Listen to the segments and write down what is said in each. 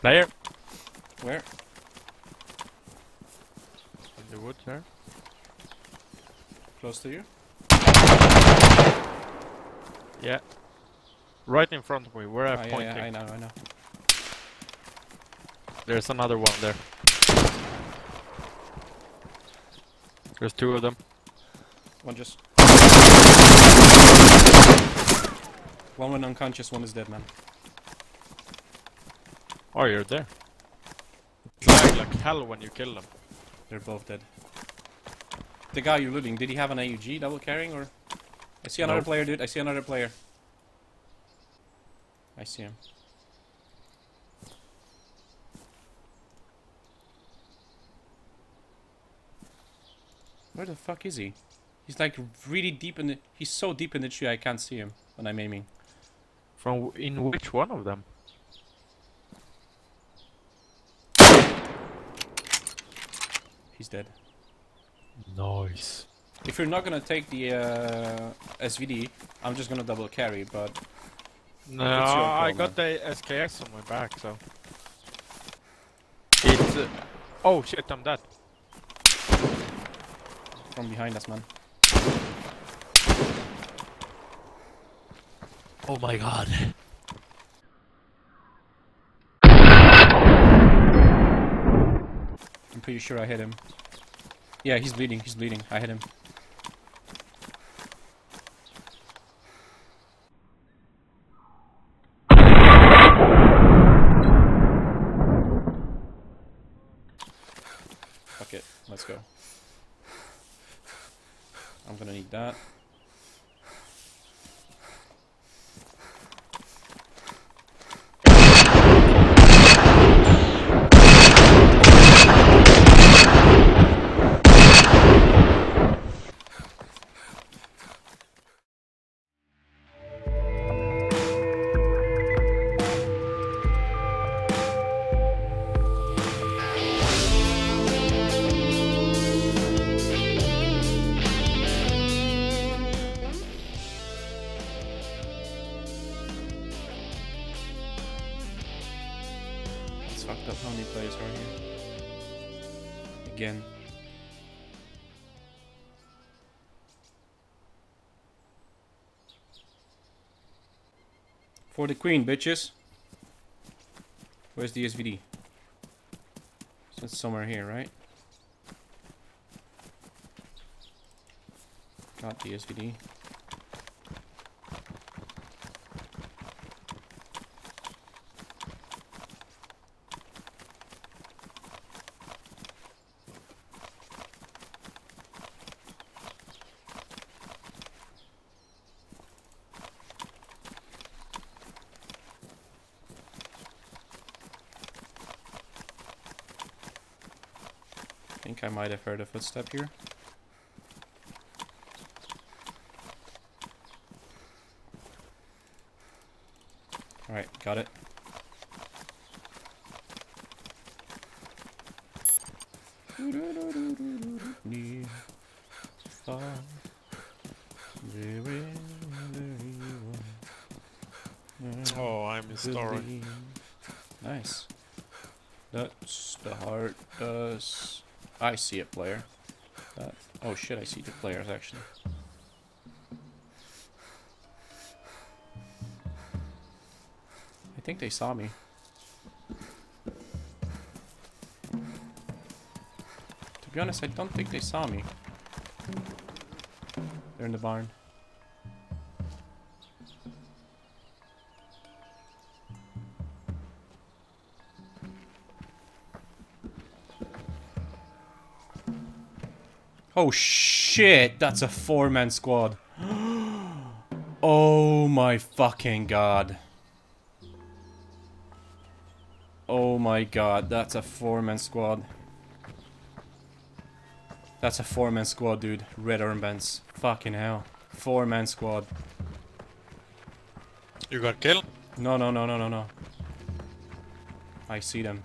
Player! Where? In the woods there. Close to you? Yeah. Right in front of me, where I'm pointing. Yeah, I know. There's another one there. There's two of them. One just... One went unconscious, one is dead, man. Oh, you're there. Flag like hell when you kill them. They're both dead. The guy you're looting, did he have an AUG double carrying or...? I see another player, dude. I see another player. I see him. Where the fuck is he? He's like really deep in the... He's so deep in the tree I can't see him when I'm aiming. From in which one of them? He's dead. Nice. If you're not gonna take the SVD, I'm just gonna double carry, but... No, I got the SKS on my back, so... It's... Oh shit, I'm dead. From behind us, man. Oh my god. I'm pretty sure I hit him. Yeah, he's bleeding. I hit him. Fuck it, let's go. I'm gonna need that. Fucked up how many players are here. Again. For the queen, bitches. Where's the SVD? So it's somewhere here, right? Got the SVD. I think I might have heard a footstep here. Alright, got it. Oh, I'm in story. Nice. That's the heart does. I see a player. Oh shit, I see two players actually. I think they saw me. To be honest, I don't think they saw me. They're in the barn. Oh shit, that's a 4-man squad. Oh my fucking god. Oh my god, that's a 4-man squad. That's a 4-man squad, dude. Red armbands. Fucking hell. 4-man squad. You got killed? No. I see them.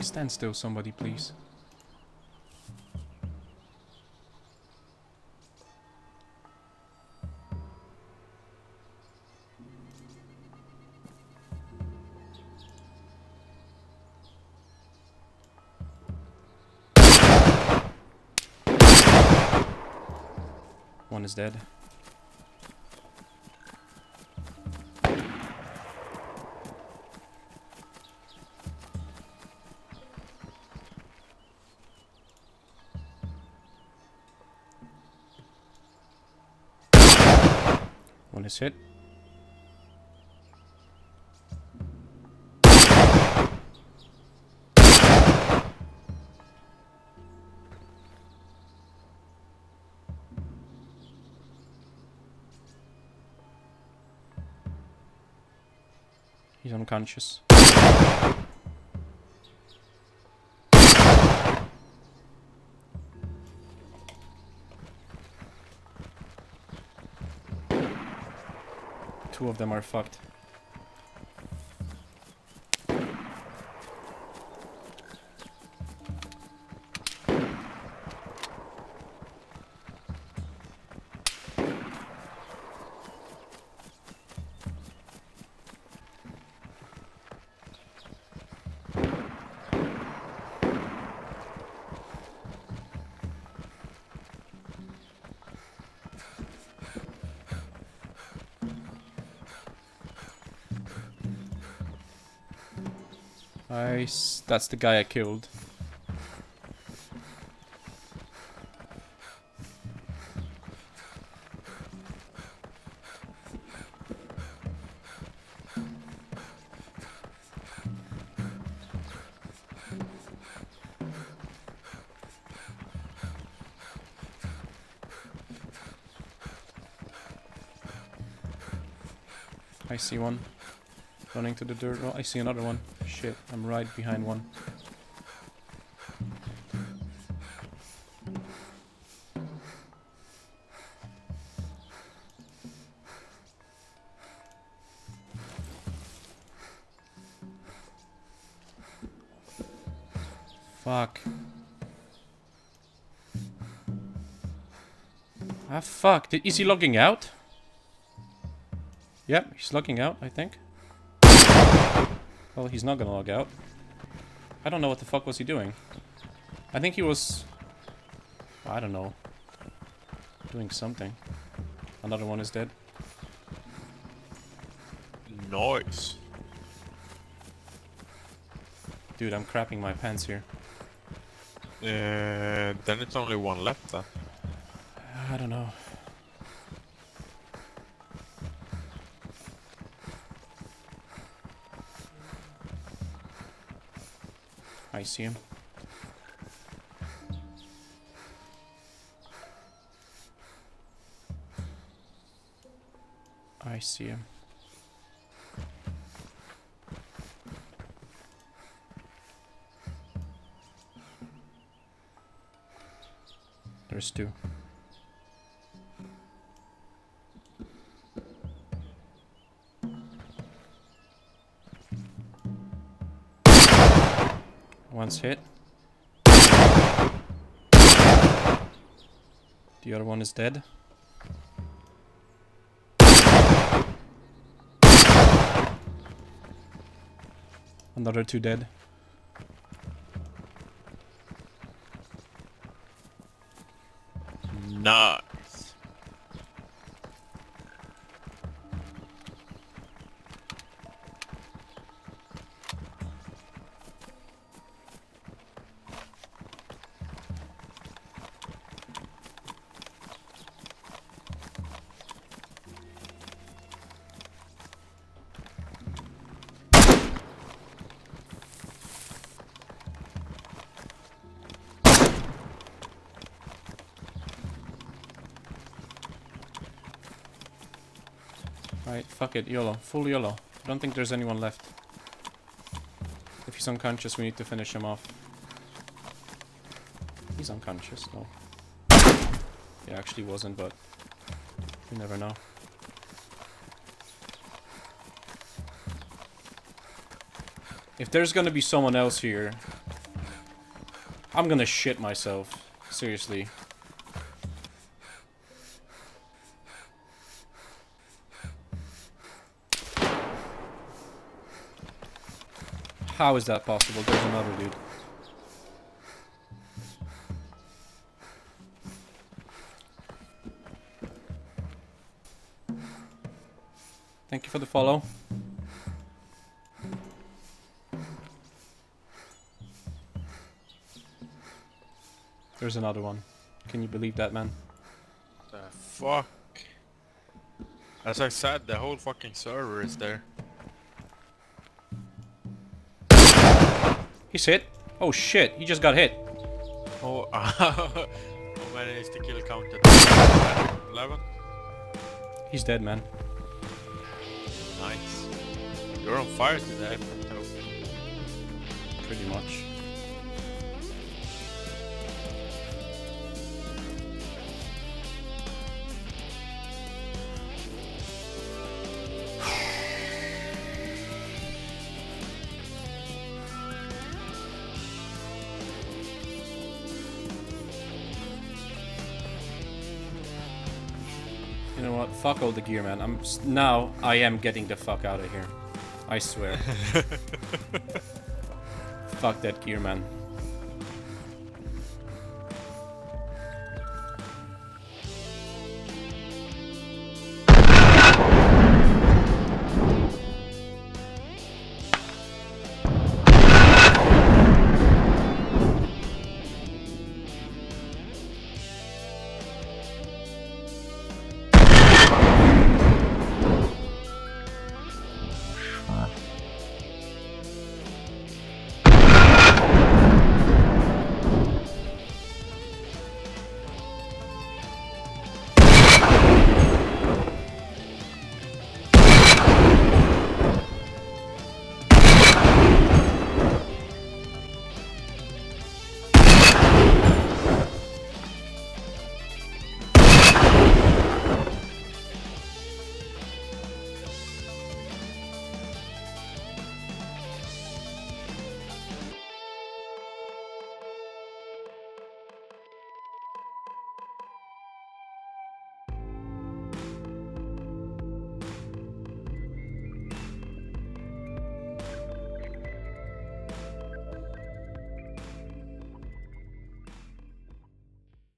Stand still, somebody, please. One is dead. One is hit. He's unconscious. Two of them are fucked. Nice, that's the guy I killed. I see one running to the dirt. Oh, I see another one. Shit, I'm right behind one. Fuck. Ah, fuck. Is he logging out? Yep, he's logging out, I think. Well, he's not gonna log out. I don't know what the fuck was he doing. I think he was... I don't know. Doing something. Another one is dead. Nice. Dude, I'm crapping my pants here. Then it's only one left, then. I don't know. I see him. I see him. There's two. One's hit. The other one is dead. Another two dead. Nice. Right, fuck it, YOLO. Full YOLO. I don't think there's anyone left. If he's unconscious, we need to finish him off. He's unconscious, no. He actually wasn't, but you never know. If there's gonna be someone else here, I'm gonna shit myself. Seriously. How is that possible? There's another dude. Thank you for the follow. There's another one. Can you believe that, man? The fuck? As I said, the whole fucking server is there. He's hit. Oh shit, he just got hit. Oh, how many is the kill counted? 11? He's dead, man. Nice. You're on fire today, bro. Pretty much. You know what? Fuck all the gear, man. I am getting the fuck out of here. I swear. Fuck that gear, man.